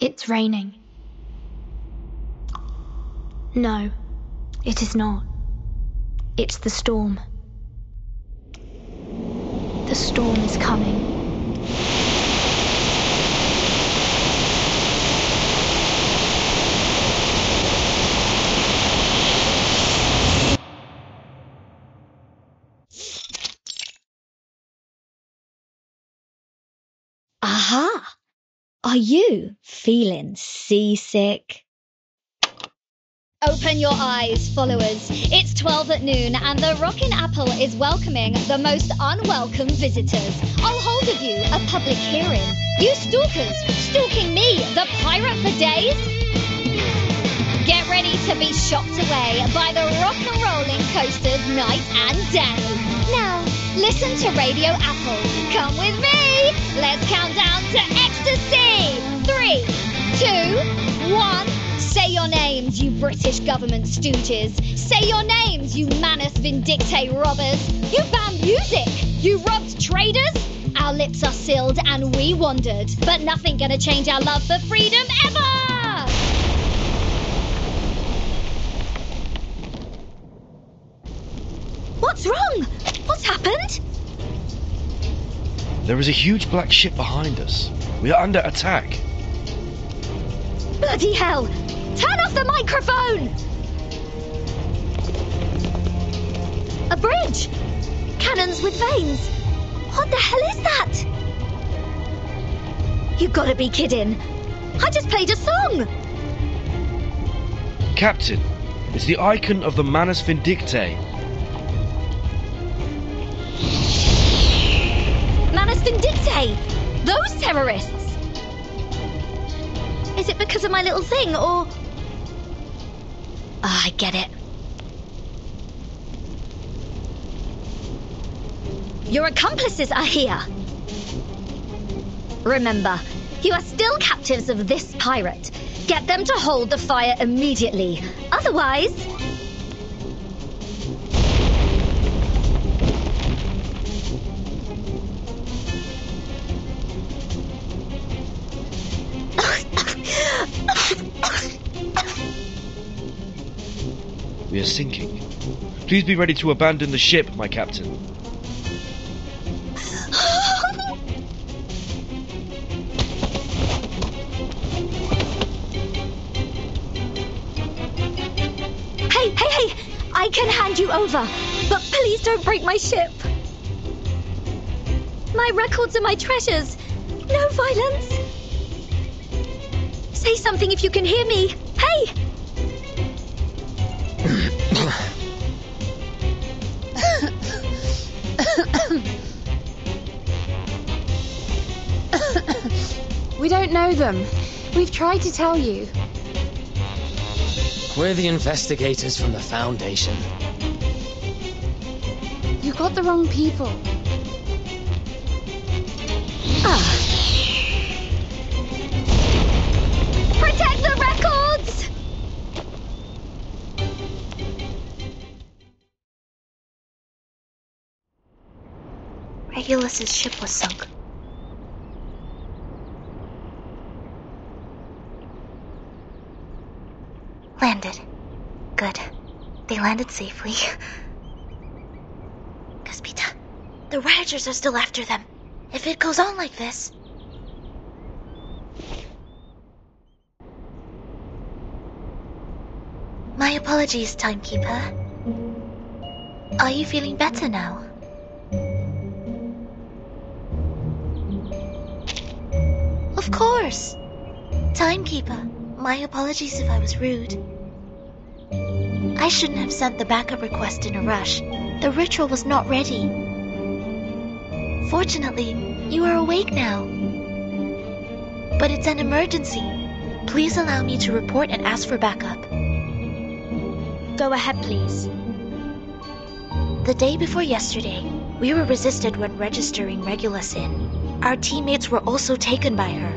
It's raining. No, it is not. It's the storm. The storm is coming. Aha! Are you feeling seasick? Open your eyes, followers. It's 12 at noon and the Rockin' Apple is welcoming the most unwelcome visitors. I'll hold of you a public hearing. You stalkers, stalking me, the pirate for days? Get ready to be shocked away by the rock and rolling coasters night and day. Now, listen to Radio Apple. Come with me. Let's count down to ecstasy. 3, 2, 1. Say your names, you British government stooges. Say your names, you Manus Vindictae robbers. You banned music. You robbed traders. Our lips are sealed and we wandered. But nothing gonna change our love for freedom ever! What's wrong? What's happened? There is a huge black ship behind us. We are under attack. Bloody hell! Turn off the microphone! A bridge! Cannons with veins! What the hell is that? You gotta be kidding! I just played a song! Captain, it's the icon of the Manus Vindictae. Manus Vindictae! Those terrorists! Is it because of my little thing, or...? Ah, I get it. Your accomplices are here. Remember, you are still captives of this pirate. Get them to hold the fire immediately. Otherwise... We are sinking. Please be ready to abandon the ship, my captain. Hey! I can hand you over, but please don't break my ship. My records are my treasures. No violence. Say something if you can hear me. Hey! We don't know them. We've tried to tell you. We're the investigators from the Foundation. You got the wrong people. Protect the records! Regulus's ship was sunk. Landed. Good. They landed safely. Caspita, the rioters are still after them. If it goes on like this... My apologies, Timekeeper. Are you feeling better now? Of course! Timekeeper. My apologies if I was rude. I shouldn't have sent the backup request in a rush. The ritual was not ready. Fortunately, you are awake now. But it's an emergency. Please allow me to report and ask for backup. Go ahead, please. The day before yesterday, we were resisted when registering Regulus in. Our teammates were also taken by her.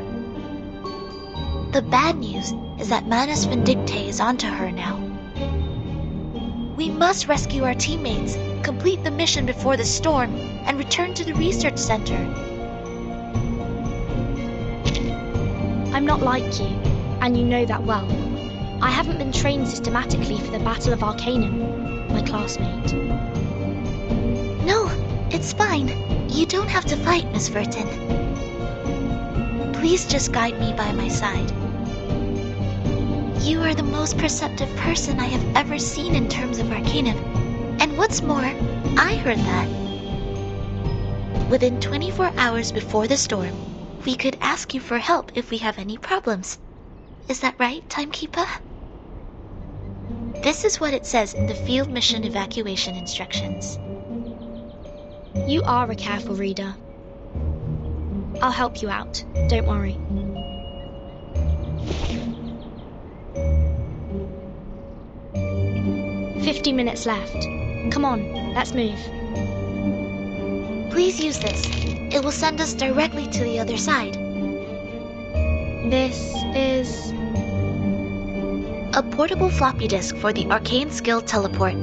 The bad news is that Manus Vindictae is onto her now. We must rescue our teammates, complete the mission before the storm, and return to the research center. I'm not like you, and you know that well. I haven't been trained systematically for the Battle of Arcanum, my classmate. No, it's fine. You don't have to fight, Miss Vertin. Please just guide me by my side. You are the most perceptive person I have ever seen in terms of Arcanum. And what's more, I heard that within 24 hours before the storm, we could ask you for help if we have any problems. Is that right, Timekeeper? This is what it says in the Field Mission Evacuation Instructions. You are a careful reader. I'll help you out, don't worry. "50 minutes left. Come on, let's move." "Please use this. It will send us directly to the other side." "This is..." "A portable floppy disk for the arcane skill teleport.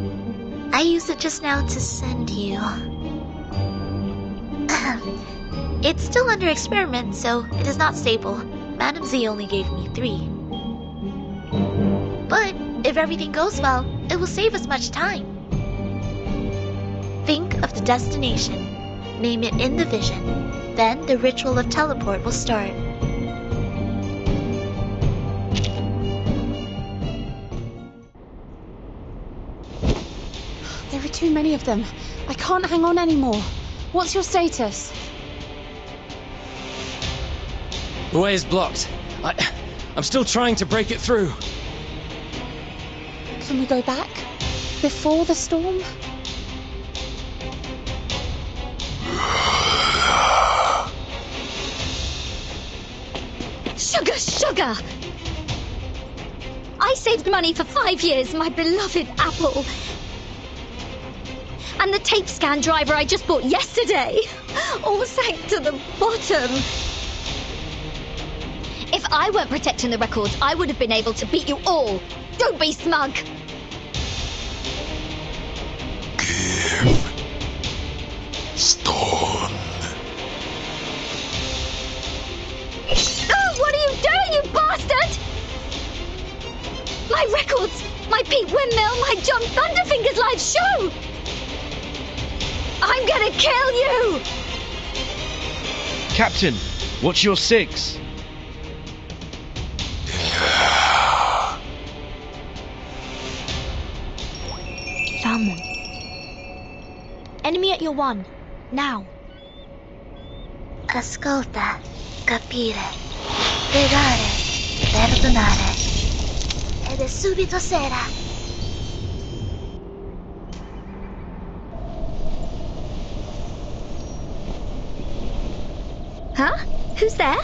I used it just now to send you..." "It's still under experiment, so it is not stable. Madam Z only gave me 3. But if everything goes well, it will save us much time. Think of the destination. Name it in the vision. Then the ritual of teleport will start." There are too many of them. I can't hang on anymore. What's your status? The way is blocked. I'm still trying to break it through. Can we go back? Before the storm? Sugar! I saved money for 5 years, my beloved Apple. And the tape scan driver I just bought yesterday all sank to the bottom. If I weren't protecting the records, I would have been able to beat you all. Don't be smug. Give. Storm. Oh, what are you doing, you bastard? My records, my Pete Windmill, my John Thunderfingers live show. I'm gonna kill you. Captain, what's your 6? Found them. Enemy at your 1. Now. Ascolta, capire, pregare, perdonare. Ed è subito sera. Huh? Who's there?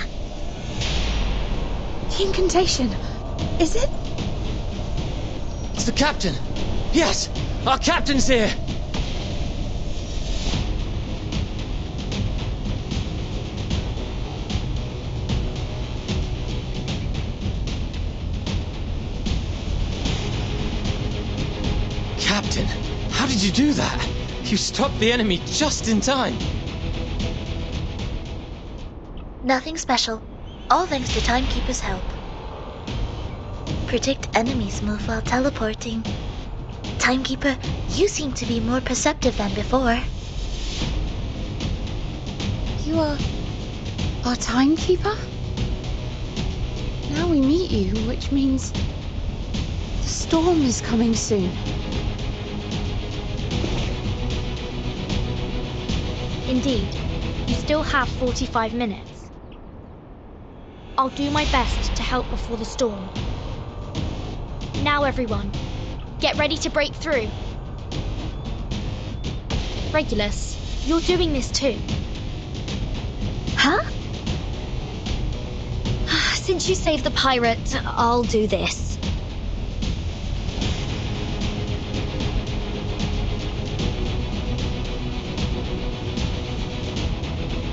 The incantation. Is it? It's the captain. Yes! Our captain's here! Captain, how did you do that? You stopped the enemy just in time. Nothing special. All thanks to Timekeeper's help. Predict enemies' move while teleporting. Timekeeper, you seem to be more perceptive than before. You are... our Timekeeper? Now we meet you, which means... the storm is coming soon. Indeed. You still have 45 minutes. I'll do my best to help before the storm. Now everyone, get ready to break through. Regulus, you're doing this too. Huh? Since you saved the pirate, I'll do this.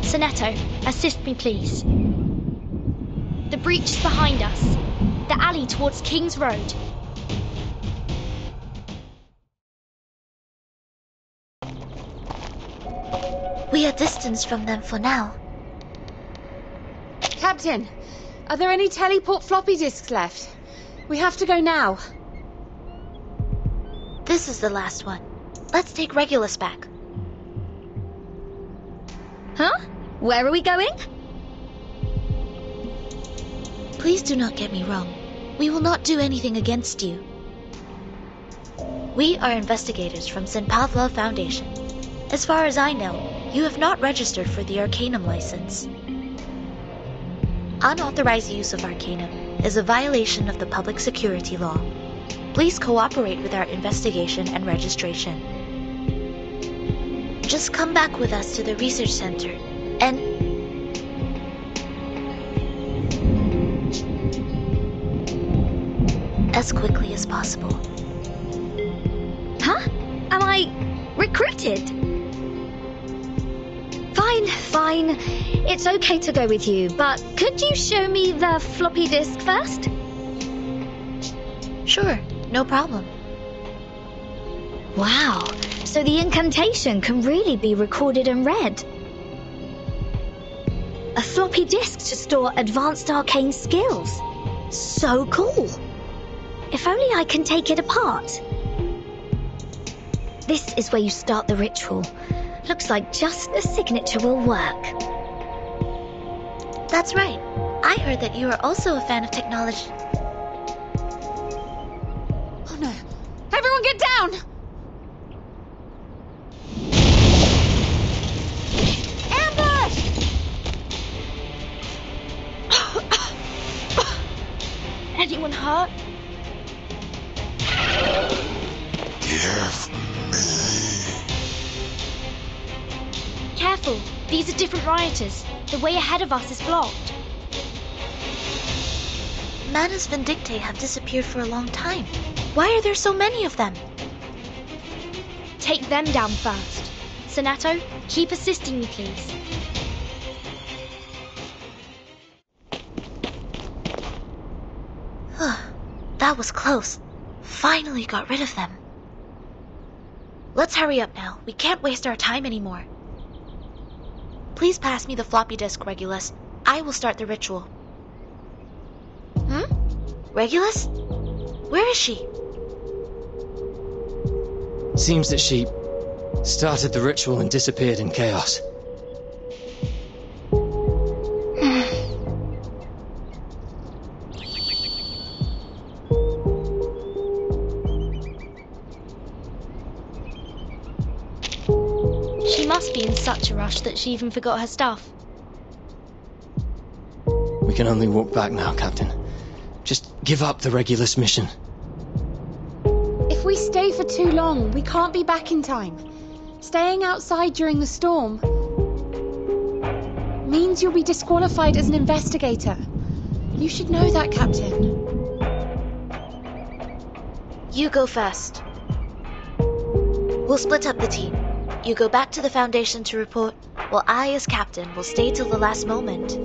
Sonetto, assist me please. The breach is behind us. The alley towards King's Road. We are distanced from them for now. Captain, Are there any teleport floppy disks left? We have to go now. This is the last one. Let's take Regulus back. Huh? Where are we going? Please do not get me wrong. We will not do anything against you. We are investigators from St. Pavlov Foundation. As far as I know, you have not registered for the Arcanum license. Unauthorized use of Arcanum is a violation of the public security law. Please cooperate with our investigation and registration. Just come back with us to the research center and... as quickly as possible. Huh? Am I... recruited? Fine, fine. It's okay to go with you, but could you show me the floppy disk first? Sure, no problem. Wow, so the incantation can really be recorded and read. A floppy disk to store advanced arcane skills. So cool. If only I can take it apart. This is where you start the ritual. Looks like just the signature will work. That's right. I heard that you are also a fan of technology. Oh no. Everyone get down! Ambush! Anyone hurt? Give me. Careful, these are different rioters. The way ahead of us is blocked. Manus Vindictae have disappeared for a long time. Why are there so many of them? Take them down first. Sonetto, keep assisting me, please. That was close. Finally got rid of them. Let's hurry up now. We can't waste our time anymore. Please pass me the floppy disk, Regulus. I will start the ritual. Hmm? Regulus? Where is she? Seems that she started the ritual and disappeared in chaos. Such a rush that she even forgot her stuff. We can only walk back now, Captain. Just give up the Regulus mission. If we stay for too long, we can't be back in time. Staying outside during the storm means you'll be disqualified as an investigator. You should know that, Captain. You go first. We'll split up the team. You go back to the Foundation to report, while I, as Captain, will stay till the last moment.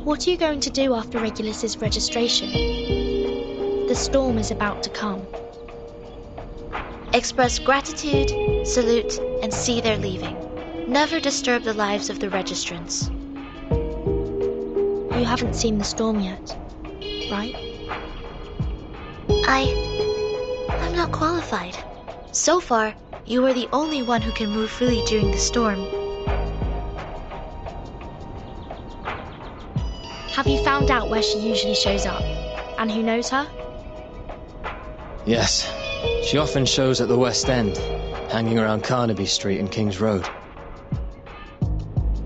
What are you going to do after Regulus's registration? The storm is about to come. Express gratitude, salute, and see their leaving. Never disturb the lives of the registrants. You haven't seen the storm yet, right? I'm not qualified. So far... you are the only one who can move freely during the storm. Have you found out where she usually shows up? And who knows her? Yes. She often shows at the West End, hanging around Carnaby Street and King's Road.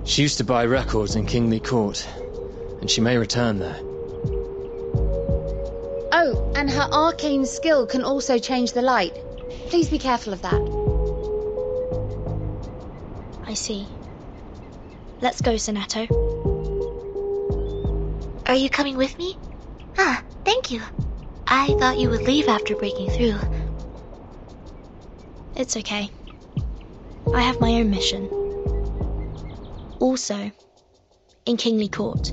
She used to buy records in Kingly Court, and she may return there. Oh, and her arcane skill can also change the light. Please be careful of that. I see. Let's go, Sonetto. Are you coming with me? Ah, thank you. I thought you would leave after breaking through. It's okay. I have my own mission. Also, in Kingly Court.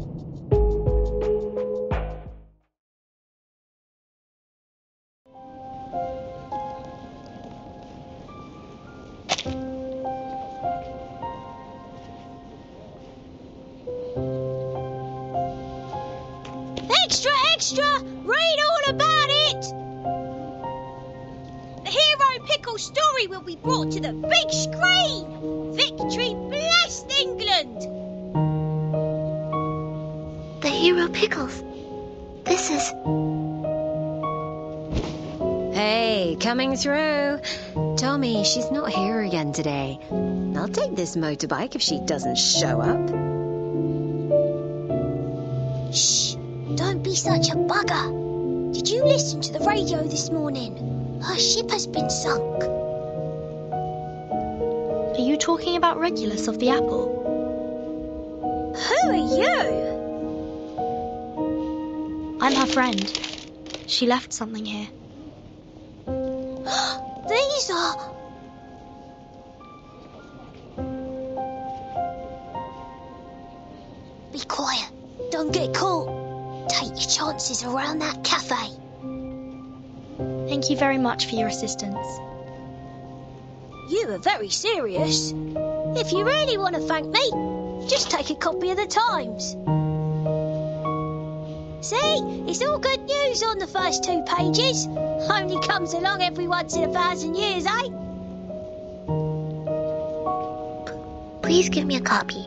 extra. Read all about it. The Hero Pickle story will be brought to the big screen. Victory blessed England. The Hero Pickles. This is... Hey, coming through. Tommy, she's not here again today. I'll take this motorbike if she doesn't show up. Shh, don't be such a bugger. Did you listen to the radio this morning? Her ship has been sunk. Are you talking about Regulus of the Apple? Who are you? I'm her friend. She left something here. These are... Be quiet. Don't get caught. Take your chances around that cafe. Thank you very much for your assistance. You are very serious. If you really want to thank me, just take a copy of the Times. See, it's all good news on the first two pages. Only comes along every once in 1,000 years, eh? Please give me a copy.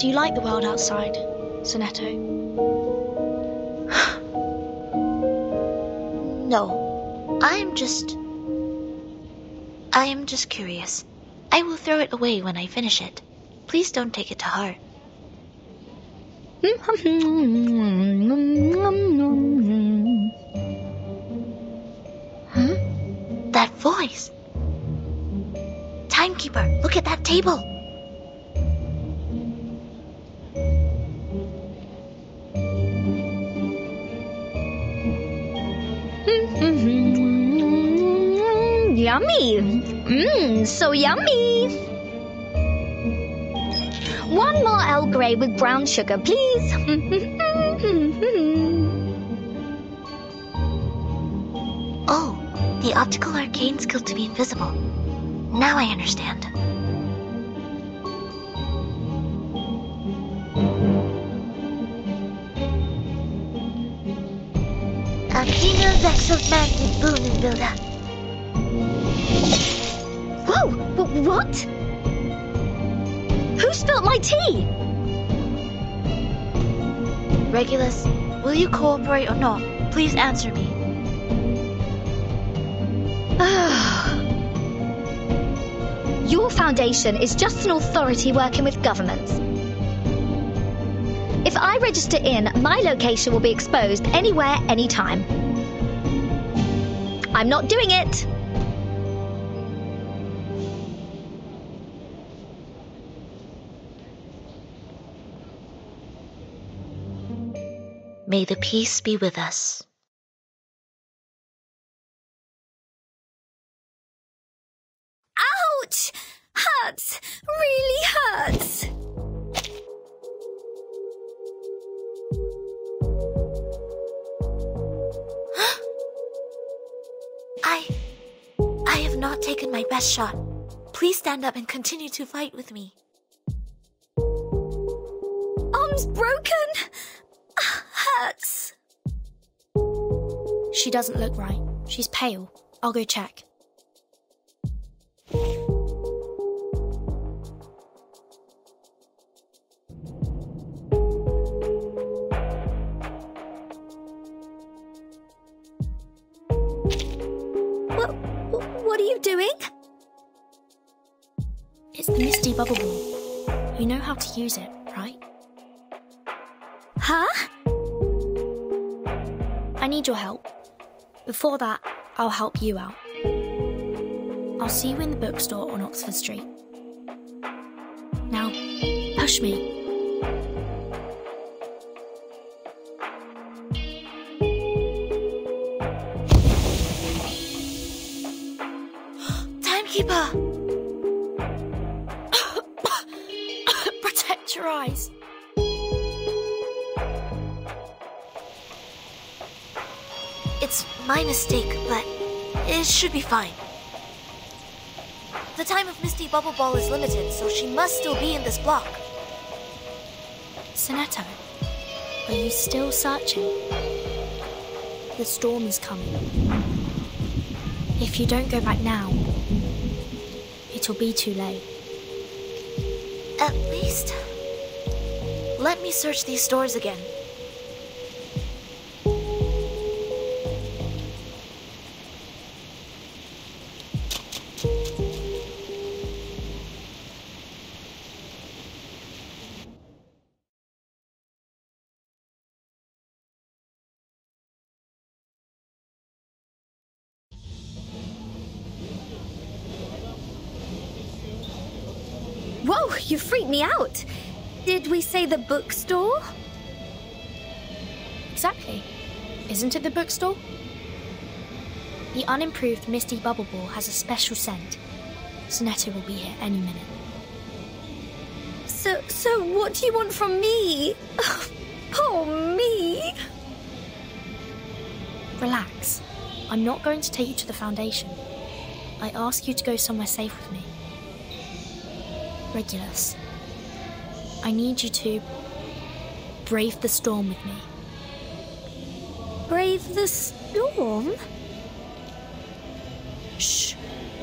Do you like the world outside, Sonetto? No, I am just curious. I will throw it away when I finish it. Please don't take it to heart. That voice. Timekeeper, look at that table. Yummy! Mmm, so yummy! One more Earl Grey with brown sugar, please! Oh, the optical arcane skill to be invisible. Now I understand. Vaxel Magic Boon Builder. Whoa! What? Who spilt my tea? Regulus, will you cooperate or not? Please answer me. Your foundation is just an authority working with governments. If I register in, my location will be exposed anywhere, anytime. I'm not doing it! May the peace be with us. Ouch! Hurts! Really hurts! I have not taken my best shot. Please stand up and continue to fight with me. Arm's broken. Hurts. She doesn't look right. She's pale. I'll go check. It's the Misty Bubble Wall. You know how to use it, right? Huh? I need your help. Before that, I'll help you out. I'll see you in the bookstore on Oxford Street. Now, push me. It's my mistake, but... It should be fine. The time of Misty Bubble Ball is limited, so she must still be in this block. Sonetto, are you still searching? The storm is coming. If you don't go back now, it'll be too late. At least, let me search these stores again. Whoa, you freaked me out! Did we say the bookstore? Exactly. Isn't it the bookstore? The unimproved Misty Bubble Ball has a special scent. Sonetto will be here any minute. So what do you want from me? Oh, poor me! Relax. I'm not going to take you to the Foundation. I ask you to go somewhere safe with me. Regulus, I need you to brave the storm with me. Brave the storm? Shh,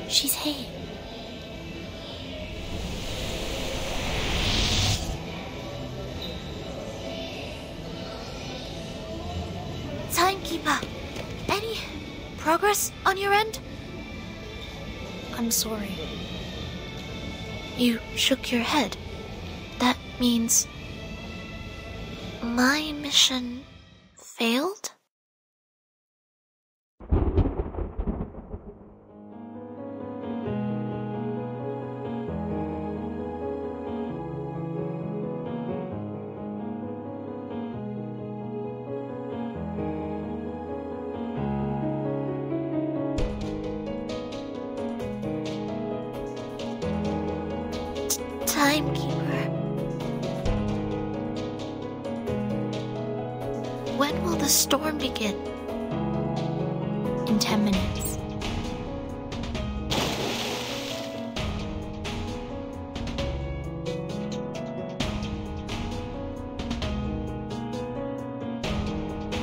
she's here. Timekeeper, any progress on your end? I'm sorry. You shook your head. That means my mission failed? Timekeeper. When will the storm begin? In 10 minutes.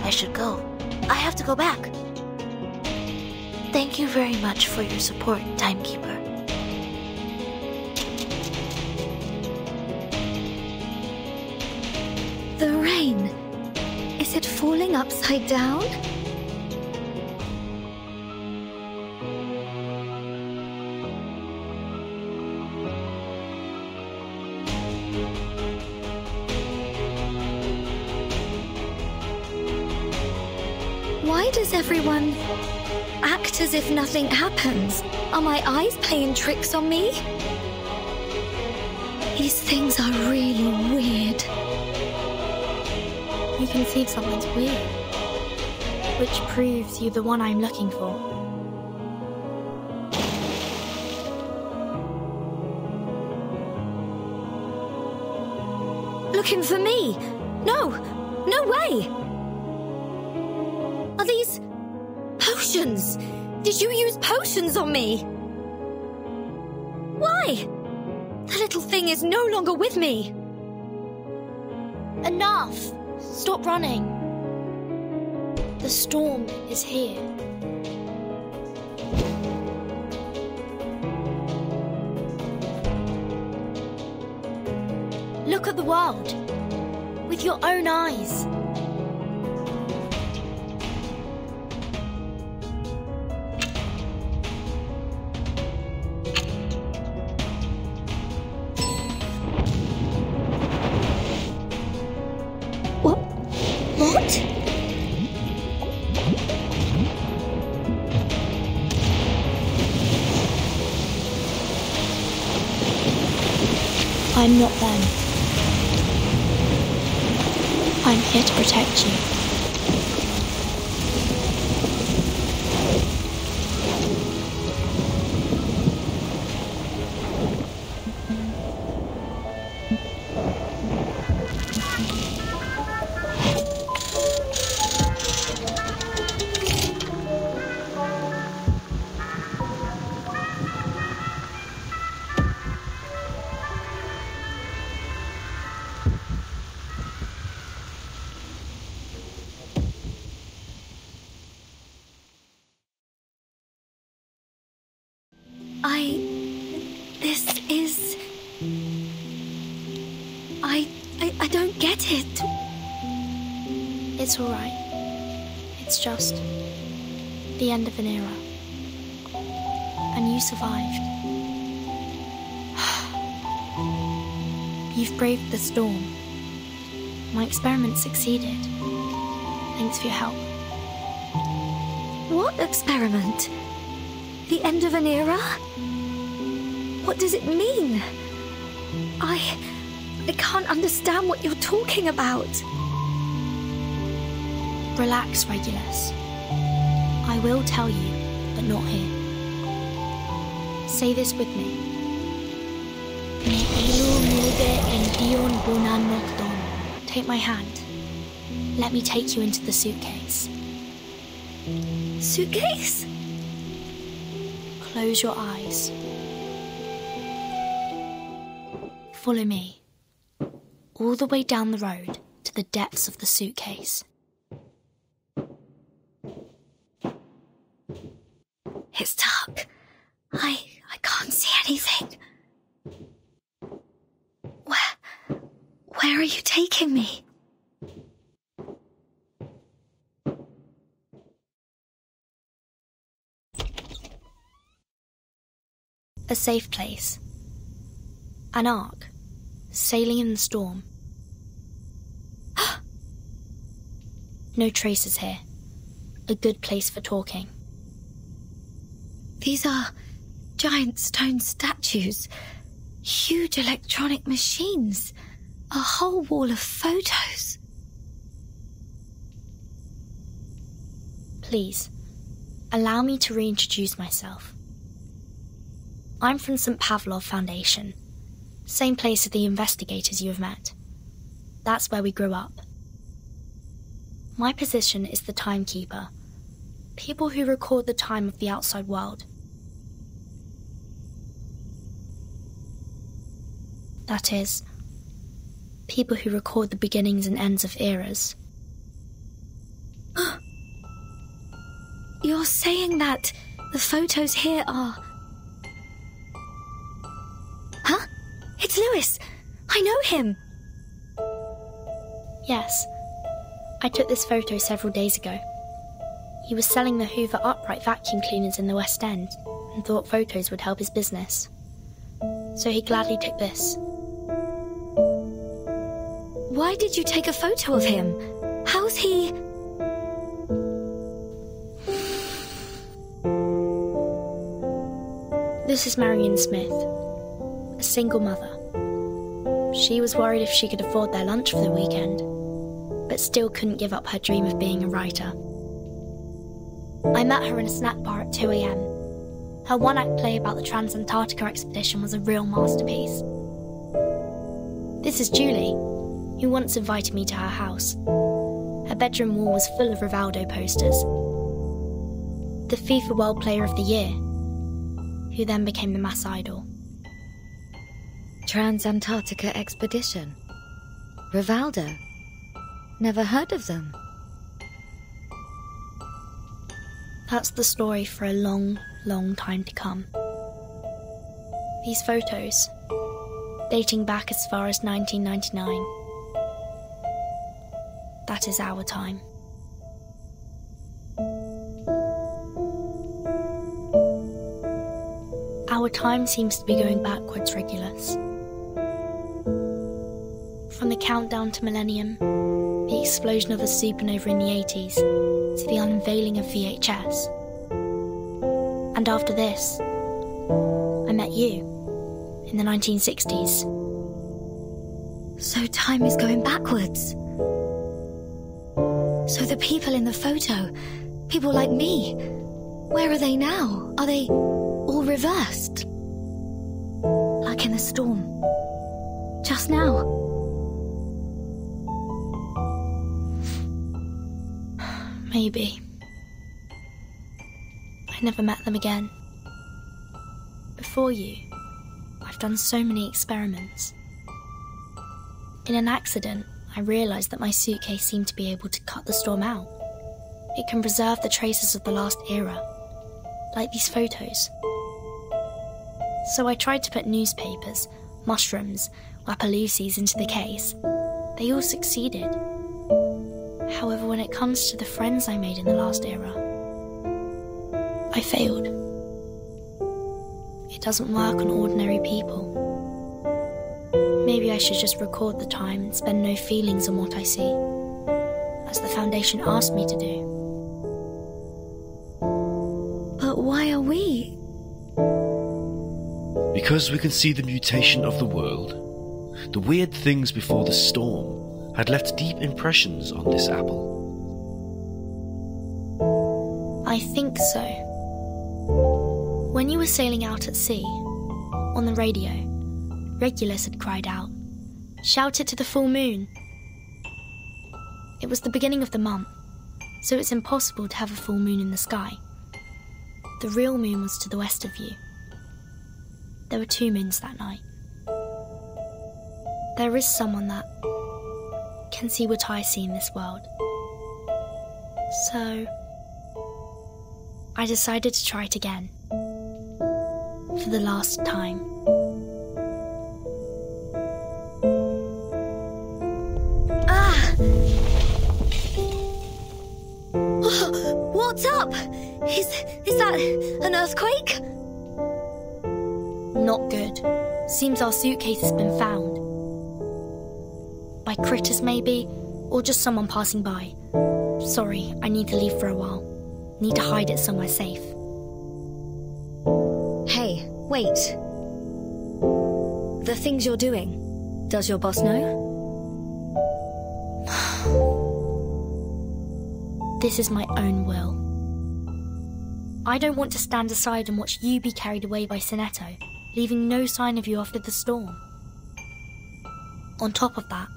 I should go. I have to go back. Thank you very much for your support, Timekeeper. The rain. Is it falling upside down? Why does everyone act as if nothing happens? Are my eyes playing tricks on me? These things are really weird. You can see something's weird, which proves you're the one I'm looking for. Looking for me? No! No way! Are these potions? Did you use potions on me? Why? The little thing is no longer with me. Enough! Stop running. The storm is here. Look at the world with your own eyes. I'm not them. I'm here to protect you. I don't get it. It's all right. It's just the end of an era. And you survived. You've braved the storm. My experiment succeeded. Thanks for your help. What experiment? The end of an era? What does it mean? I can't understand what you're talking about. Relax, Regulus. I will tell you, but not here. Say this with me. Take my hand. Let me take you into the suitcase. Suitcase? Close your eyes. Follow me. All the way down the road to the depths of the suitcase. It's dark. I can't see anything. Where are you taking me? A safe place. An ark, sailing in the storm. No traces here. A good place for talking. These are giant stone statues, huge electronic machines, a whole wall of photos. Please, allow me to reintroduce myself. I'm from St. Pavlov Foundation, same place as the investigators you have met. That's where we grew up. My position is the Timekeeper, people who record the time of the outside world. That is, people who record the beginnings and ends of eras. You're saying that the photos here are... Huh? It's Louis! I know him! Yes. I took this photo several days ago. He was selling the Hoover Upright vacuum cleaners in the West End and thought photos would help his business. So he gladly took this. Why did you take a photo of him? How's he... This is Marion Smith, a single mother. She was worried if she could afford their lunch for the weekend, but still couldn't give up her dream of being a writer. I met her in a snack bar at 2 a.m. Her one-act play about the Trans-Antarctica Expedition was a real masterpiece. This is Julie, who once invited me to her house. Her bedroom wall was full of Rivaldo posters. The FIFA World Player of the Year, who then became the mass idol. Trans-Antarctica Expedition. Rivaldo. Never heard of them. That's the story for a long, long time to come. These photos, dating back as far as 1999, that is our time. Our time seems to be going backwards, Regulus. From the countdown to millennium, the explosion of a supernova in the 80s, to the unveiling of VHS. And after this, I met you in the 1960s. So time is going backwards. So the people in the photo, people like me, where are they now? Are they all reversed? Like in the storm, just now. Maybe. I never met them again. Before you, I've done so many experiments. In an accident, I realised that my suitcase seemed to be able to cut the storm out. It can preserve the traces of the last era, like these photos. So I tried to put newspapers, mushrooms, Wapaloosis into the case. They all succeeded. However, when it comes to the friends I made in the last era, I failed. It doesn't work on ordinary people. Maybe I should just record the time and spend no feelings on what I see, as the Foundation asked me to do. But why are we? Because we can see the mutation of the world. The weird things before the storm had left deep impressions on this apple. I think so. When you were sailing out at sea, on the radio, Regulus had cried out, "Shout it to the full moon!" It was the beginning of the month, so it's impossible to have a full moon in the sky. The real moon was to the west of you. There were two moons that night. There is someone that can see what I see in this world. So, I decided to try it again. For the last time. Ah! Oh, what's up? Is that an earthquake? Not good. Seems our suitcase has been found. By critters, maybe, or just someone passing by. Sorry, I need to leave for a while. Need to hide it somewhere safe. Hey, wait. The things you're doing, does your boss know? This is my own will. I don't want to stand aside and watch you be carried away by Sonetto, leaving no sign of you after the storm. On top of that,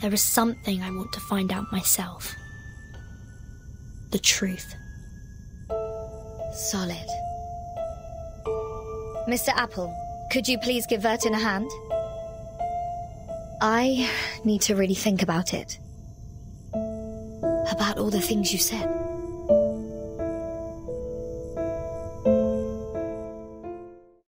there is something I want to find out myself. The truth. Solid. Mr. Apple, could you please give Vertin a hand? I need to really think about it. About all the things you said.